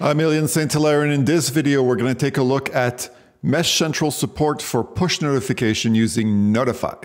I'm Ylian Saint-Hilaire, and in this video we're going to take a look at MeshCentral support for push notification using notify.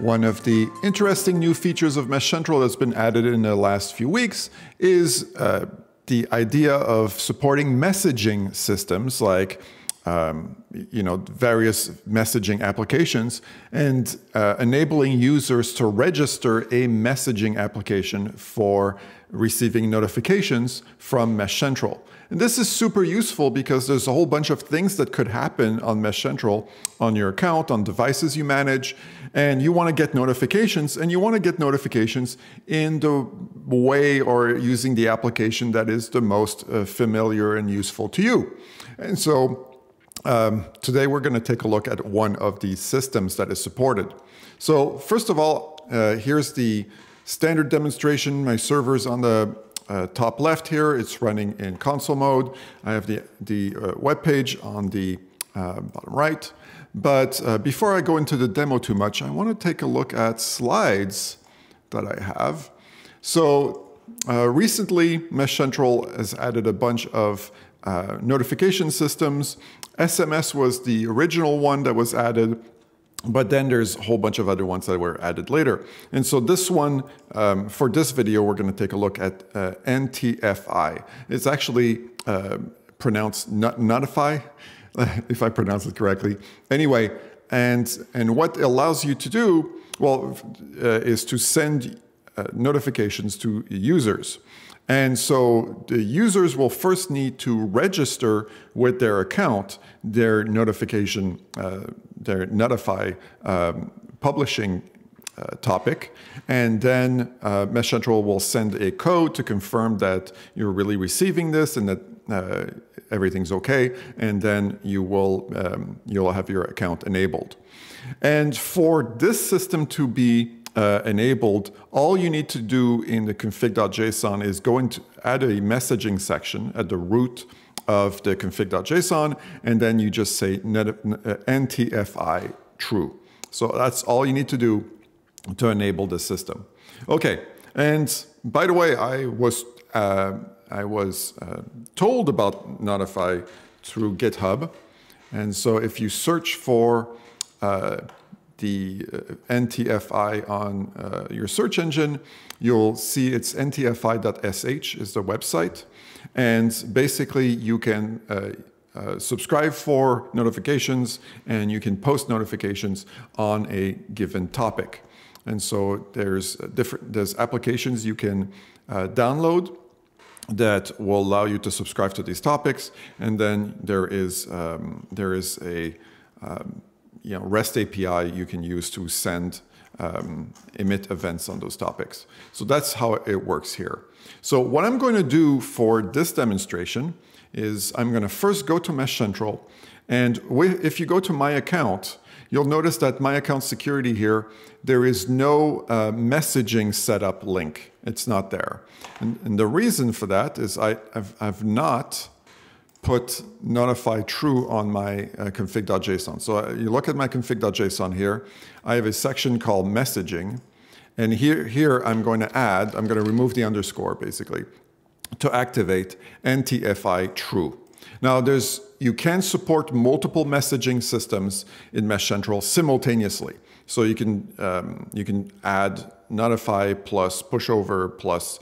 One of the interesting new features of MeshCentral that's been added in the last few weeks is the idea of supporting messaging systems like various messaging applications and enabling users to register a messaging application for receiving notifications from MeshCentral. And this is super useful because there's a whole bunch of things that could happen on MeshCentral, on your account, on devices you manage, and you want to get notifications, and you want to get notifications in the way or using the application that is the most familiar and useful to you. And so today we're going to take a look at one of the systems that is supported. So first of all, here's the standard demonstration. My server's on the top left here. It's running in console mode. I have the web page on the bottom right. But before I go into the demo too much, I want to take a look at slides that I have. So recently, MeshCentral has added a bunch of notification systems. SMS was the original one that was added, but then there's a whole bunch of other ones that were added later. And so this one, for this video, we're going to take a look at NTFI. It's actually pronounced notify, if I pronounce it correctly. Anyway, and what it allows you to do, well, is to send notifications to users. And so the users will first need to register with their account their notification, their notify publishing topic, and then MeshCentral will send a code to confirm that you're really receiving this and that everything's okay, and then you will you'll have your account enabled. And for this system to be enabled, all you need to do in the config.json is go and add a messaging section at the root of the config.json, and then you just say NTFI true. So that's all you need to do to enable the system. Okay, and by the way, I was told about notify through GitHub, and so if you search for the NTFI on your search engine, you'll see it's ntfy.sh is the website. And basically you can subscribe for notifications and you can post notifications on a given topic. And so there's applications you can download that will allow you to subscribe to these topics. And then there is a REST API you can use to send emit events on those topics. So that's how it works here. So what I'm going to do for this demonstration is I'm going to first go to MeshCentral, and if you go to my account, you'll notice that my account security here, there is no messaging setup link. It's not there. And the reason for that is I've not put notify true on my config.json. So you look at my config.json here, I have a section called messaging. And here I'm going to remove the underscore basically to activate NTFI true. Now you can support multiple messaging systems in MeshCentral simultaneously. So you can add notify plus pushover plus,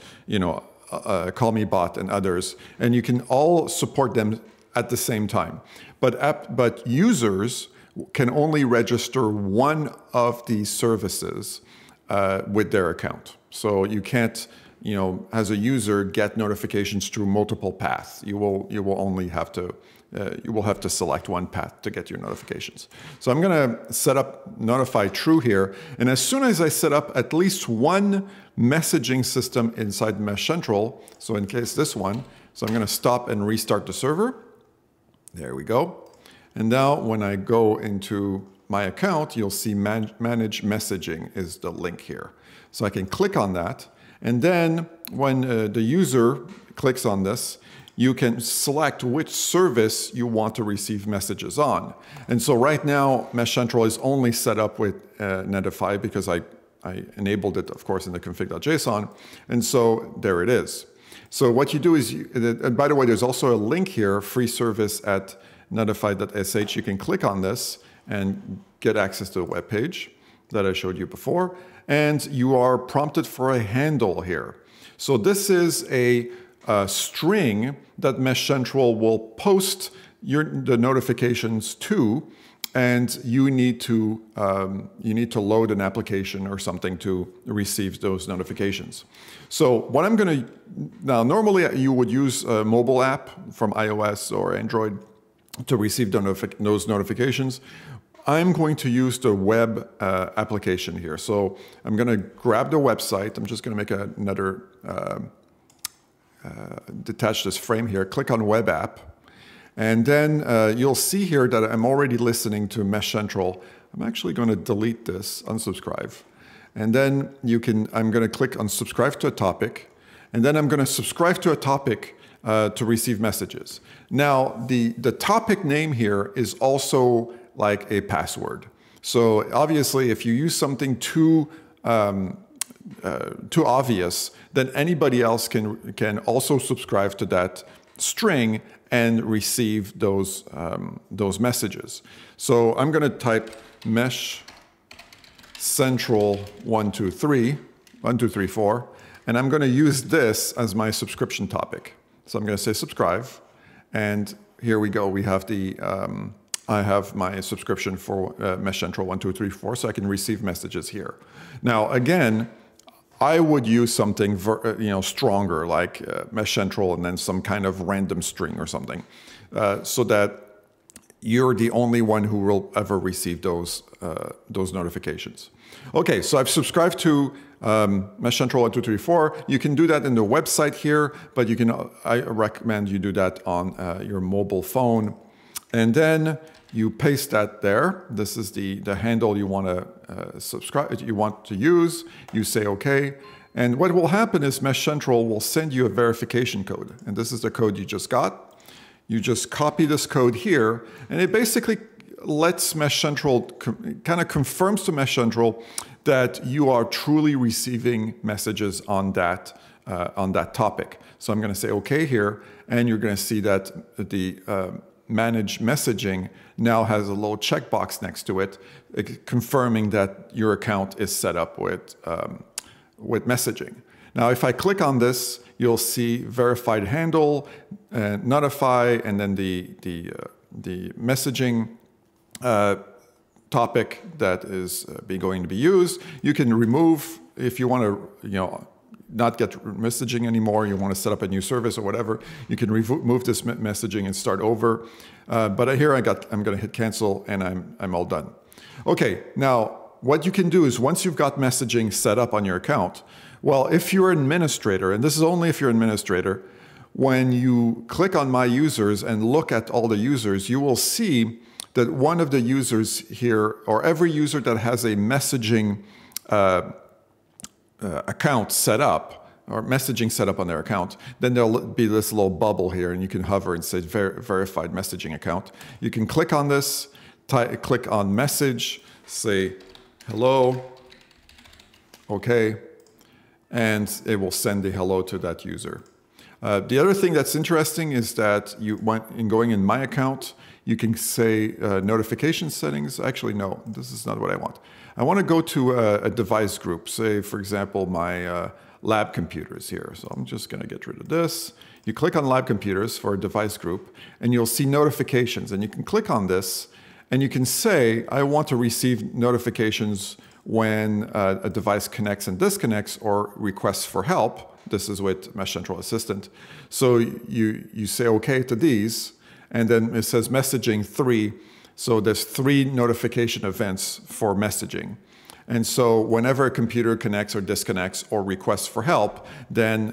call me bot and others, and you can all support them at the same time. But users can only register one of these services with their account. So you can't, as a user, get notifications through multiple paths. You will only have to you will have to select one path to get your notifications. So I'm going to set up notify true here. And as soon as I set up at least one messaging system inside MeshCentral, so in case this one, so I'm going to stop and restart the server. There we go. And now when I go into my account, you'll see manage messaging is the link here. So I can click on that. And then when the user clicks on this, you can select which service you want to receive messages on. And so right now, MeshCentral is only set up with ntfy because I enabled it, of course, in the config.json. And so there it is. So what you do is, and by the way, there's also a link here, free service at ntfy.sh. You can click on this and get access to the web page that I showed you before. And you are prompted for a handle here. So this is a string that MeshCentral will post the notifications to, and you need to load an application or something to receive those notifications. So what I'm going to, now normally you would use a mobile app from iOS or Android to receive those notifications. I'm going to use the web application here. So I'm going to grab the website. I'm just going to make another, detach this frame here, click on web app. And then you'll see here that I'm already listening to MeshCentral. I'm actually going to delete this, unsubscribe. And then I'm going to click on subscribe to a topic. And then I'm going to subscribe to a topic to receive messages. Now, the topic name here is also like a password. So obviously, if you use something too obvious, then anybody else can also subscribe to that string and receive those messages. So I'm going to type MeshCentral 1234, and I'm going to use this as my subscription topic. So I'm going to say subscribe, and here we go. We have the I have my subscription for MeshCentral 1234, so I can receive messages here. Now again, I would use something stronger, like MeshCentral and then some kind of random string or something, so that you're the only one who will ever receive those notifications. Okay, so I've subscribed to MeshCentral 1234. You can do that in the website here, but you can. I recommend you do that on your mobile phone. And then you paste that there. This is the handle you want to you want to use. You say okay, and what will happen is MeshCentral will send you a verification code, and this is the code you just got. You just copy this code here, and it basically lets MeshCentral kind of confirms to MeshCentral that you are truly receiving messages on that topic. So I'm going to say okay here, and you're going to see that the manage messaging now has a little checkbox next to it, confirming that your account is set up with messaging. Now, if I click on this, you'll see verified handle, notify, and then the messaging topic that is going to be used. You can remove if you want to, not get messaging anymore, you want to set up a new service or whatever, you can remove this messaging and start over. But here I'm going to hit cancel, and I'm all done. Okay, now what you can do is once you've got messaging set up on your account, well, if you're an administrator, and this is only if you're an administrator, when you click on my users and look at all the users, you will see that one of the users here, or every user that has a messaging account set up or messaging set up on their account, then there'll be this little bubble here, and you can hover and say verified messaging account. You can click on this, click on message, say hello, okay, and it will send the hello to that user. The other thing that's interesting is that going in my account, you can say notification settings. Actually, no, this is not what I want. I want to go to a device group, say, for example, my lab computers here. So I'm just going to get rid of this. You click on lab computers for a device group, and you'll see notifications. And you can click on this, and you can say, I want to receive notifications when a device connects and disconnects or requests for help. This is with MeshCentral Assistant. So you say okay to these, and then it says messaging 3. So there's 3 notification events for messaging. And so whenever a computer connects or disconnects or requests for help, then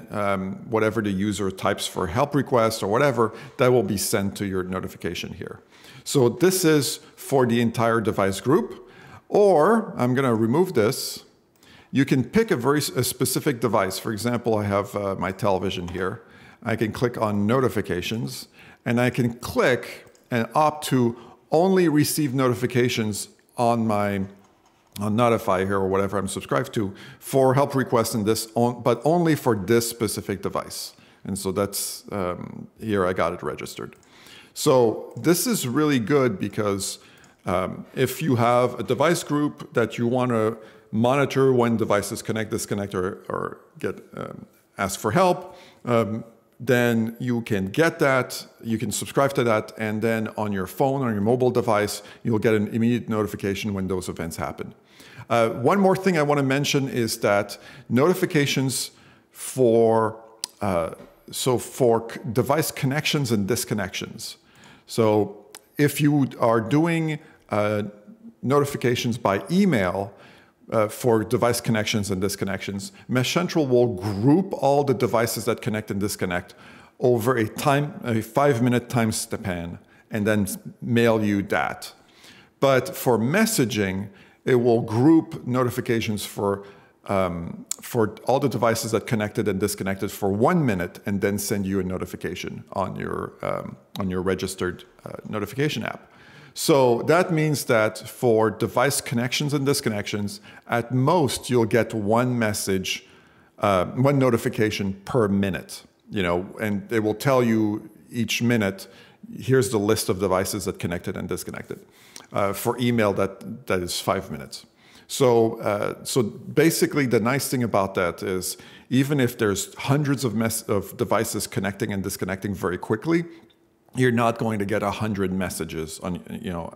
whatever the user types for help request or whatever, that will be sent to your notification here. So this is for the entire device group, or I'm going to remove this. You can pick a specific device. For example, I have my television here. I can click on notifications, and I can click and opt to only receive notifications on my on Notify here or whatever I'm subscribed to for help requests in this, but only for this specific device. And so that's here I got it registered. So this is really good because if you have a device group that you want to monitor when devices connect, disconnect, or get ask for help, then you can get that, you can subscribe to that, and then on your phone or your mobile device, you'll get an immediate notification when those events happen. One more thing I want to mention is that notifications for device connections and disconnections. So if you are doing notifications by email, for device connections and disconnections, MeshCentral will group all the devices that connect and disconnect over a 5-minute time span, and then mail you that. But for messaging, it will group notifications for all the devices that connected and disconnected for 1 minute, and then send you a notification on your registered notification app. So that means that for device connections and disconnections, at most you'll get one message, one notification per minute, you know, and it will tell you each minute, here's the list of devices that connected and disconnected. For email, that is 5 minutes. So, so basically the nice thing about that is even if there's hundreds of devices connecting and disconnecting very quickly, you're not going to get 100 messages on, you know,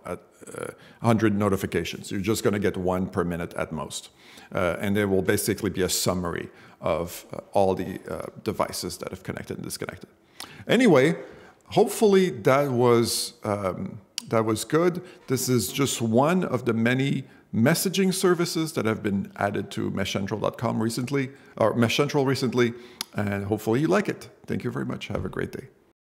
100 notifications. You're just going to get one per minute at most. And there will basically be a summary of all the devices that have connected and disconnected. Anyway, hopefully that was good. This is just one of the many messaging services that have been added to MeshCentral recently, and hopefully you like it. Thank you very much. Have a great day.